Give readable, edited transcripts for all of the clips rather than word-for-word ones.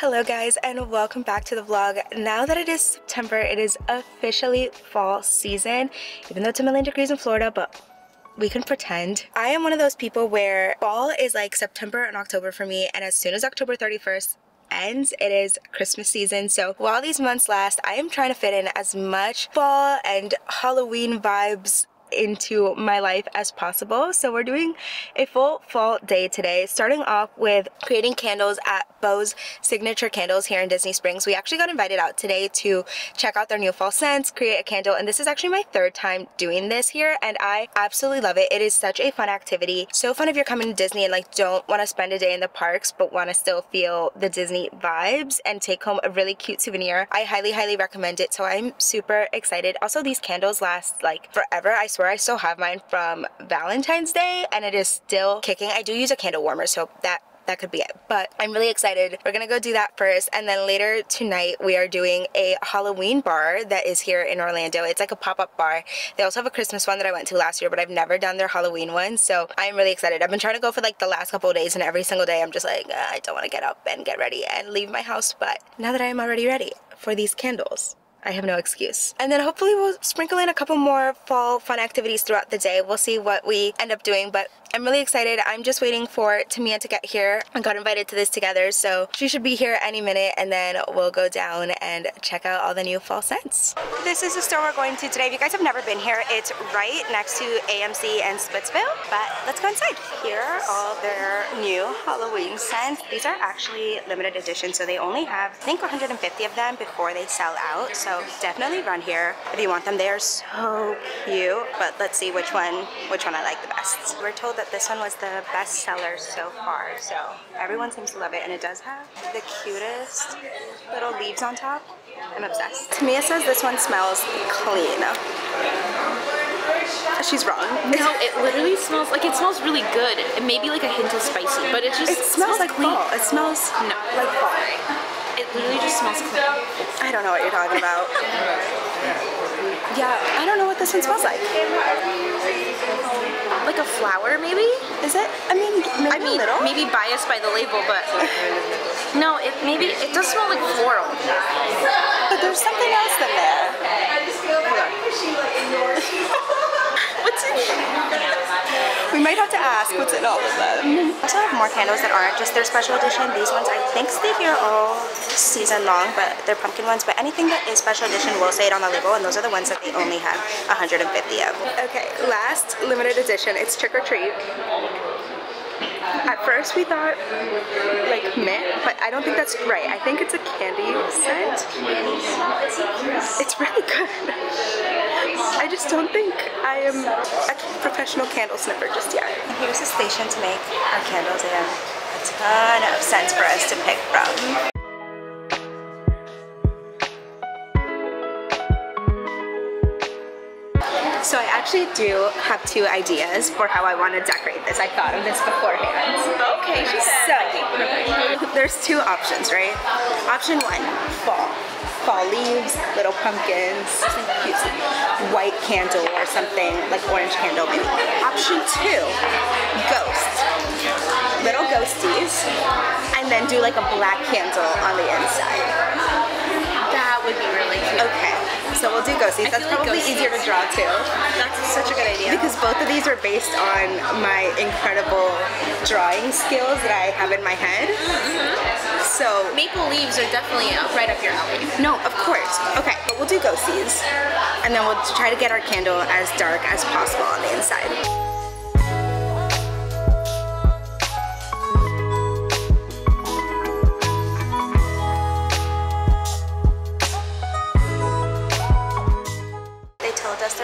Hello guys, and welcome back to the vlog. Now that it is September, it is officially fall season, even though it's a million degrees in Florida, but we can pretend. I am one of those people where fall is like September and October for me, and as soon as October 31st ends, it is Christmas season. So while these months last, I am trying to fit in as much fall and Halloween vibes into my life as possible. So we're doing a full fall day today, starting off with creating candles at Bowes Signature Candles here in Disney Springs. We actually got invited out today to check out their new fall scents, create a candle, and this is actually my third time doing this here, and I absolutely love it. It is such a fun activity. So fun if you're coming to Disney and like don't want to spend a day in the parks but want to still feel the Disney vibes and take home a really cute souvenir. I highly recommend it, so I'm super excited. Also, these candles last like forever. I swear I still have mine from Valentine's Day and it is still kicking. I do use a candle warmer, so that could be it, but I'm really excited. We're gonna go do that first, and then later tonight we are doing a Halloween bar that is here in Orlando. It's like a pop-up bar. They also have a Christmas one that I went to last year, but I've never done their Halloween one, so I'm really excited. I've been trying to go for like the last couple of days, and every single day I'm just like, I don't want to get up and get ready and leave my house, but now that I am already ready for these candles, I have no excuse. And then hopefully we'll sprinkle in a couple more fall fun activities throughout the day. We'll see what we end up doing, but I'm really excited. I'm just waiting for Tamia to get here. I got invited to this together, so she should be here any minute, and then we'll go down and check out all the new fall scents. This is the store we're going to today. If you guys have never been here, it's right next to AMC and Splitsville, but let's go inside. Here are all their new Halloween scents. These are actually limited edition, so they only have, I think, 150 of them before they sell out, so definitely run here if you want them. They are so cute, but let's see which one I like the best. We're told that this one was the best seller so far, so everyone seems to love it, and it does have the cutest little leaves on top. I'm obsessed. Tamia says this one smells clean. She's wrong. No, it literally smells like, it smells really good. It may be like a hint of spicy, but it smells like clean. Fall. It smells no. Like fall. It literally just smells clean. I don't know what you're talking about. Yeah, I don't know what this one smells like. Like a flower, maybe? Is it? I mean, maybe biased by the label, but no, it does smell like floral. But there's something else in there. What's in here? We might have to ask what's in all of them. I also have more candles that aren't just their special edition. These ones, I think, stay here all season long, but they're pumpkin ones. But anything that is special edition will say it on the label, and those are the ones that they only have 150 of. Okay, last limited edition. It's Trick or Treat. At first we thought like mint, but I don't think that's right. I think it's a candy scent. It's really good. I just don't think I am a professional candle sniffer just yet. And here's a station to make our candles in. A ton of scents for us to pick from. So I actually do have two ideas for how I want to decorate this. I thought of this beforehand. Okay, she said. So there's two options, right? Option one, fall leaves, little pumpkins, cute white candle or something, like orange candle maybe. Option two, ghosts, little ghosties, and then do like a black candle on the inside. That would be really cute. Okay. So we'll do ghosties. That's probably easier to draw too. That's such a good idea. Because both of these are based on my incredible drawing skills that I have in my head. Mm-hmm. So maple leaves are definitely right up your alley. No, of course. Okay, but we'll do ghosties, and then we'll try to get our candle as dark as possible on the inside.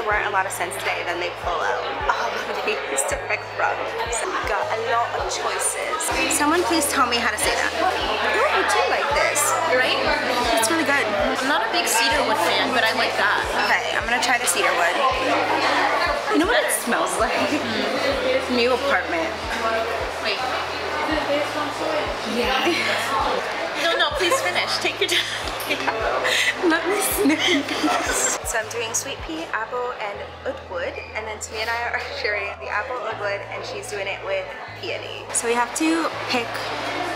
Weren't a lot of scents today, then they pull out all of these to pick from. So I've got a lot of choices. Someone please tell me how to say that. Oh, I do like this. Right? It's really good. I'm not a big cedarwood fan, but I like that. Okay, I'm gonna try the cedarwood. You know what it smells like? Mm-hmm. New apartment. Wait. Yeah. No, please finish. Take your time. Let me see. So I'm doing sweet pea, apple, and oatwood, and then Tamia and I are sharing the apple, oatwood, and she's doing it with peony. So we have to pick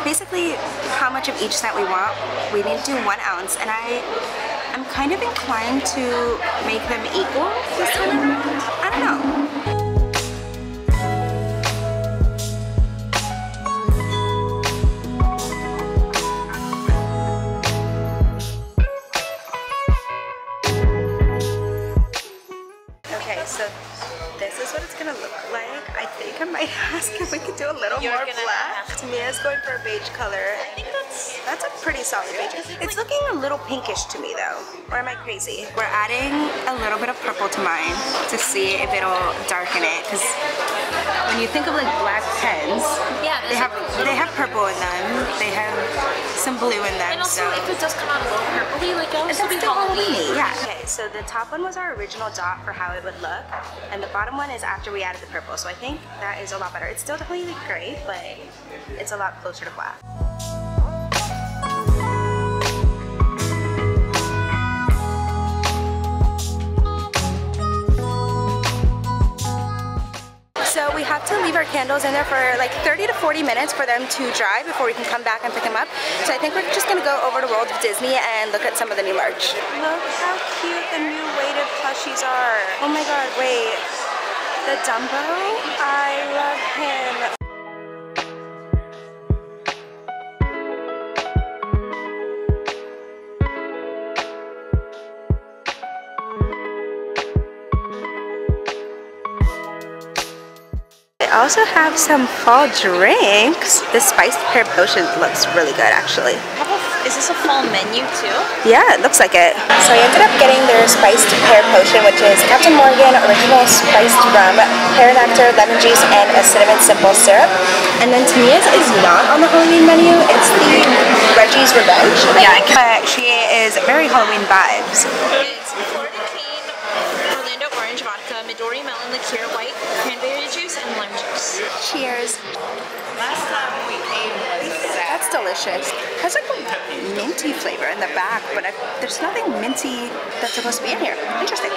basically how much of each that we want. We need to do 1 ounce, and I'm kind of inclined to make them equal this time around. I don't know. Going for a beige color. I think that's a pretty solid beige. It's looking a little pinkish to me though. Or am I crazy? We're adding a little bit of purple to mine to see if it'll darken it. Because when you think of like black pens, yeah, they have purple in them. They have some blue in them. And also, so if it does come out a little purpley, like it would be Halloween. Yeah. Okay, so the top one was our original dot for how it would look, and the bottom one is after we added the purple. So I think that is a lot better. It's still definitely gray, but it's a lot closer to black. So we have to leave our candles in there for like 30 to 40 minutes for them to dry before we can come back and pick them up. So I think we're just gonna go over to World of Disney and look at some of the new merch. Look how cute the new weighted plushies are. Oh my god, wait. The Dumbo? I love him. I also have some fall drinks. The spiced pear potion looks really good actually. Is this a fall menu too? Yeah, it looks like it. So I ended up getting their spiced pear potion, which is Captain Morgan, original spiced rum, pear nectar, lemon juice, and a cinnamon simple syrup. And then Tamia's is not on the Halloween menu. It's the Reggie's Revenge. Yeah, but she is very Halloween vibes. It's Florida cane, Orlando orange vodka, Midori melon liqueur, white cranberry juice, and lime juice. Cheers. Last time we ate was that's delicious. It has like a minty flavor in the back, but there's nothing minty that's supposed to be in here. Interesting.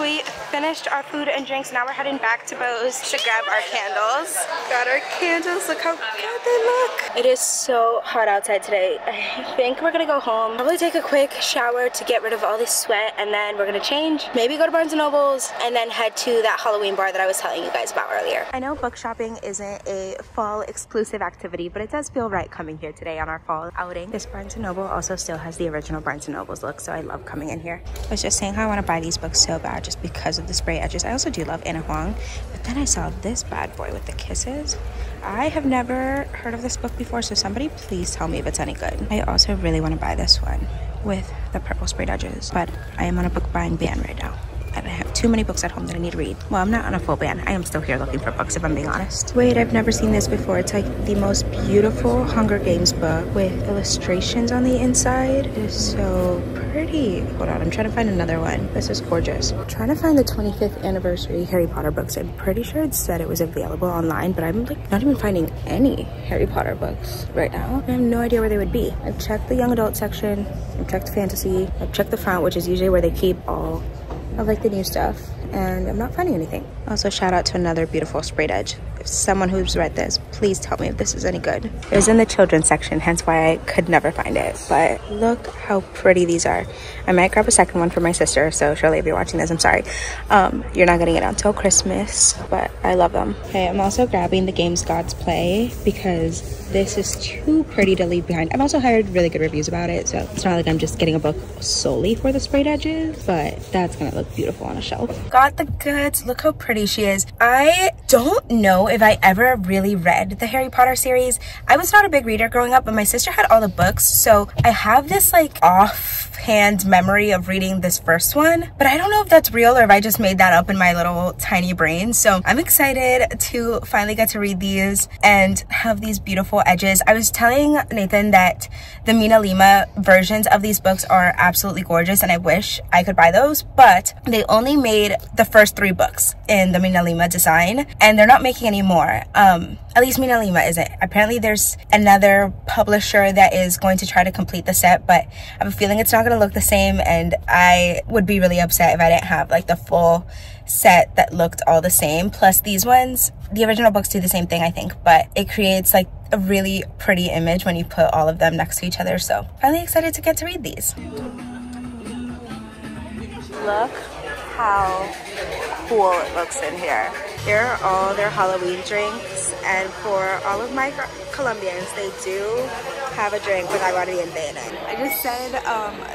We finished our food and drinks. Now we're heading back to Bowes to grab our candles. Got our candles. Look how good they look. It is so hot outside today. I think we're gonna go home. Probably take a quick shower to get rid of all this sweat, and then we're gonna change. Maybe go to Barnes & Noble's, and then head to that Halloween bar that I was telling you guys about earlier. I know book shopping isn't a fall exclusive activity, but it does feel right coming here today on our fall outing. This Barnes & Noble also still has the original Barnes & Noble's look, so I love coming in here. I was just saying how I want to buy these books so bad just because of the spray edges. I also do love Anna Huang, but then I saw this bad boy with the kisses. I have never heard of this book before, so somebody please tell me if it's any good. I also really want to buy this one with the purple sprayed edges, but I am on a book buying ban right now. And I have too many books at home that I need to read. Well, I'm not on a full ban. I am still here looking for books, if I'm being honest. Wait, I've never seen this before. It's like the most beautiful Hunger Games book with illustrations on the inside. It is so pretty. Hold on, I'm trying to find another one. This is gorgeous. I'm trying to find the 25th anniversary Harry Potter books. I'm pretty sure it said it was available online, but I'm like not even finding any Harry Potter books right now. I have no idea where they would be. I've checked the young adult section. I've checked fantasy. I've checked the font, which is usually where they keep all of like the new stuff, and I'm not finding anything. Also, shout out to another beautiful sprayed edge. If someone who's read this, please tell me if this is any good. It was in the children's section, hence why I could never find it, but look how pretty these are. I might grab a second one for my sister, so Shirley, if you're watching this, I'm sorry. You're not getting it until Christmas, but I love them. Okay, I'm also grabbing the games God's Play because this is too pretty to leave behind. I've also heard really good reviews about it, so it's not like I'm just getting a book solely for the sprayed edges, but that's gonna look beautiful on a shelf. Got the goods. Look how pretty she is. I don't know if I ever really read the Harry Potter series. I was not a big reader growing up, but my sister had all the books, so I have this like offhand memory of reading this first one, but I don't know if that's real or if I just made that up in my little tiny brain. So I'm excited to finally get to read these and have these beautiful edges. I was telling Nathan that the Mina Lima versions of these books are absolutely gorgeous, and I wish I could buy those, but they only made the first 3 books in the Mina Lima design, and they're not making any more. At least Mina Lima isn't. Apparently there's another publisher that is going to try to complete the set, but I have a feeling it's not gonna look the same, and I would be really upset if I didn't have like the full set that looked all the same. Plus these ones, the original books do the same thing I think, but it creates like a really pretty image when you put all of them next to each other. So really excited to get to read these. Look how cool it looks in here. Here are all their Halloween drinks, and for all of my Colombians, they do have a drink with aguardiente in it. I just said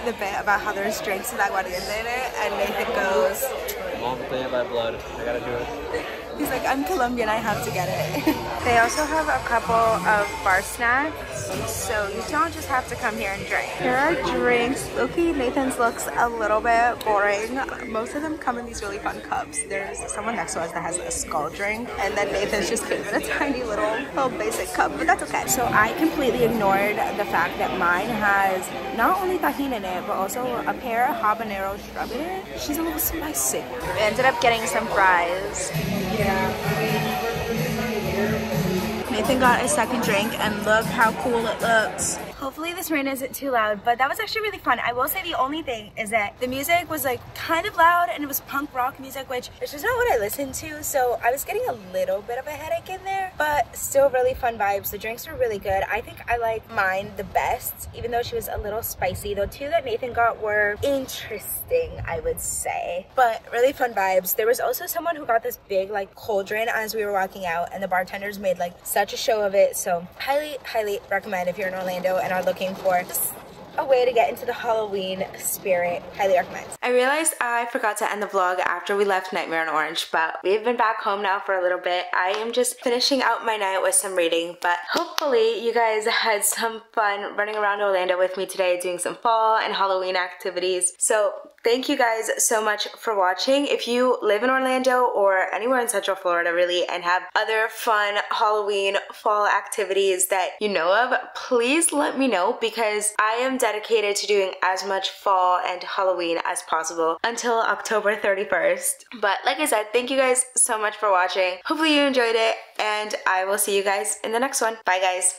the bit about how there's drinks with aguardiente in it, and Nathan goes, I'm all the by blood, I gotta do it. He's like, I'm Colombian, I have to get it. They also have a couple of bar snacks, so you don't just have to come here and drink. Here are drinks. Loki, Nathan's looks a little bit boring. Most of them come in these really fun cups. There's someone next to us that has a skull drink, and then Nathan's just came in a tiny little basic cup, but that's okay. So I completely ignored the fact that mine has not only tajin in it, but also a pear habanero shrub in it. She's a little spicy. I ended up getting some fries. Nathan got a second drink, and look how cool it looks. Hopefully this rain isn't too loud, but that was actually really fun. I will say the only thing is that the music was like kind of loud, and it was punk rock music, which is not what I listen to, so I was getting a little bit of a headache in there, but still really fun vibes. The drinks were really good. I think I like mine the best, even though she was a little spicy. The two that Nathan got were interesting, I would say, but really fun vibes. There was also someone who got this big like cauldron as we were walking out, and the bartenders made like such a show of it, so highly recommend if you're in Orlando and are looking for just a way to get into the Halloween spirit. Highly recommend. I realized I forgot to end the vlog after we left Nightmare on Orange, but we've been back home now for a little bit. I am just finishing out my night with some reading, but hopefully you guys had some fun running around Orlando with me today, doing some fall and Halloween activities. So thank you guys so much for watching. If you live in Orlando or anywhere in Central Florida really, and have other fun Halloween fall activities that you know of, please let me know, because I am dedicated to doing as much fall and Halloween as possible until October 31st. But like I said, thank you guys so much for watching. Hopefully you enjoyed it, and I will see you guys in the next one. Bye guys.